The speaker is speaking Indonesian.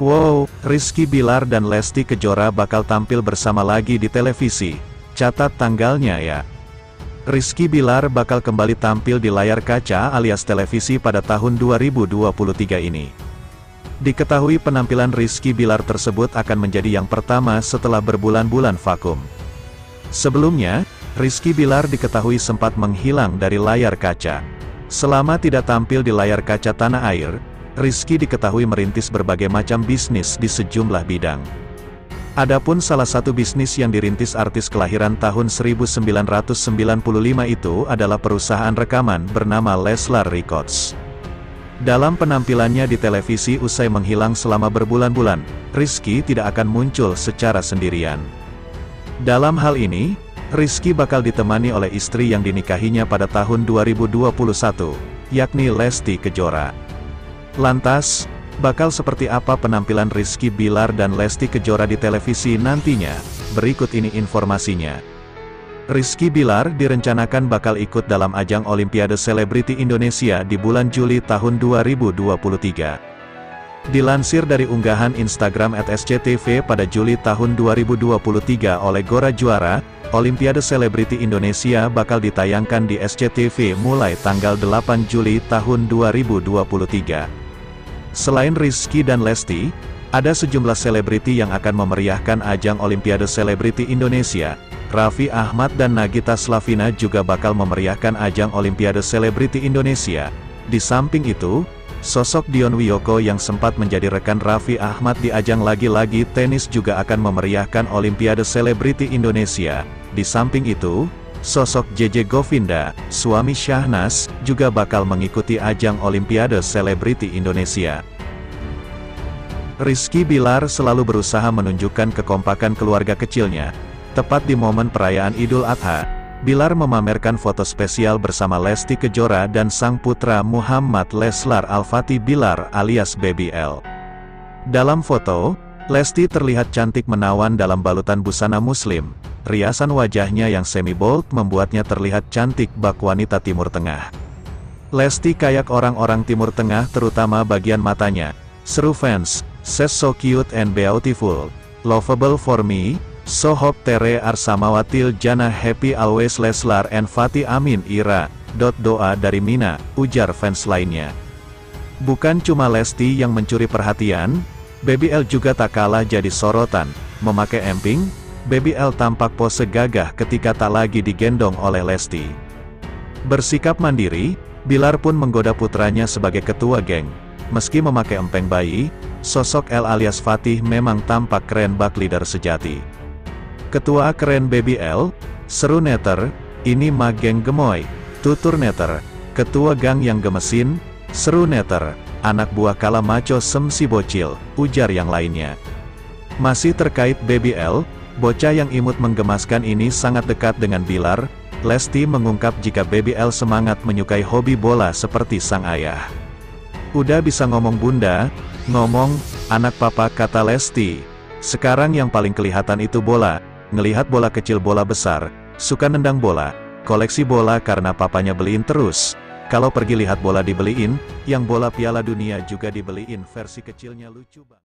Wow, Rizky Billar dan Lesti Kejora bakal tampil bersama lagi di televisi. Catat tanggalnya ya. Rizky Billar bakal kembali tampil di layar kaca alias televisi pada tahun 2023 ini. Diketahui penampilan Rizky Billar tersebut akan menjadi yang pertama setelah berbulan-bulan vakum. Sebelumnya, Rizky Billar diketahui sempat menghilang dari layar kaca. Selama tidak tampil di layar kaca tanah air, Rizky diketahui merintis berbagai macam bisnis di sejumlah bidang. Adapun salah satu bisnis yang dirintis artis kelahiran tahun 1995 itu adalah perusahaan rekaman bernama Leslar Records. Dalam penampilannya di televisi usai menghilang selama berbulan-bulan, Rizky tidak akan muncul secara sendirian. Dalam hal ini, Rizky bakal ditemani oleh istri yang dinikahinya pada tahun 2021, yakni Lesti Kejora. Lantas, bakal seperti apa penampilan Rizky Billar dan Lesti Kejora di televisi nantinya? Berikut ini informasinya. Rizky Billar direncanakan bakal ikut dalam ajang Olimpiade Selebriti Indonesia di bulan Juli tahun 2023. Dilansir dari unggahan Instagram @SCTV pada Juli tahun 2023 oleh Gora Juara, Olimpiade Selebriti Indonesia bakal ditayangkan di SCTV mulai tanggal 8 Juli tahun 2023. Selain Rizky dan Lesti, ada sejumlah selebriti yang akan memeriahkan ajang Olimpiade Selebriti Indonesia. Raffi Ahmad dan Nagita Slavina juga bakal memeriahkan ajang Olimpiade Selebriti Indonesia. Di samping itu, sosok Dion Wiyoko yang sempat menjadi rekan Raffi Ahmad di ajang lagi-lagi tenis juga akan memeriahkan Olimpiade Selebriti Indonesia. Di samping itu, sosok JJ Govinda, suami Syahnaz, juga bakal mengikuti ajang Olimpiade Selebriti Indonesia. Rizky Billar selalu berusaha menunjukkan kekompakan keluarga kecilnya. Tepat di momen perayaan Idul Adha, Billar memamerkan foto spesial bersama Lesti Kejora dan sang putra Muhammad Leslar Al-Fatih Billar alias Baby L. Dalam foto, Lesti terlihat cantik menawan dalam balutan busana muslim. Riasan wajahnya yang semi-bold membuatnya terlihat cantik bak wanita Timur Tengah. Lesti kayak orang-orang Timur Tengah terutama bagian matanya. Seru fans, says so cute and beautiful, lovable for me, so hope Tere Arsamawatil Jana happy always Leslar and Fatih Amin Ira, doa dari Mina, ujar fans lainnya. Bukan cuma Lesti yang mencuri perhatian, Baby L juga tak kalah jadi sorotan, memakai emping, Baby L tampak pose gagah ketika tak lagi digendong oleh Lesti. Bersikap mandiri, Billar pun menggoda putranya sebagai ketua geng. Meski memakai empeng bayi, sosok L alias Fatih memang tampak keren bak leader sejati. Ketua keren Baby L, seru netter, ini mah geng gemoy, tutur netter, ketua gang yang gemesin, seru netter, anak buah kala maco semsi bocil, ujar yang lainnya. Masih terkait Baby L, bocah yang imut menggemaskan ini sangat dekat dengan Billar. Lesti mengungkap jika Baby L semangat menyukai hobi bola seperti sang ayah. Udah bisa ngomong bunda, ngomong, anak papa kata Lesti. Sekarang yang paling kelihatan itu bola, ngelihat bola kecil bola besar, suka nendang bola, koleksi bola karena papanya beliin terus. Kalau pergi lihat bola dibeliin, yang bola Piala Dunia juga dibeliin versi kecilnya lucu banget.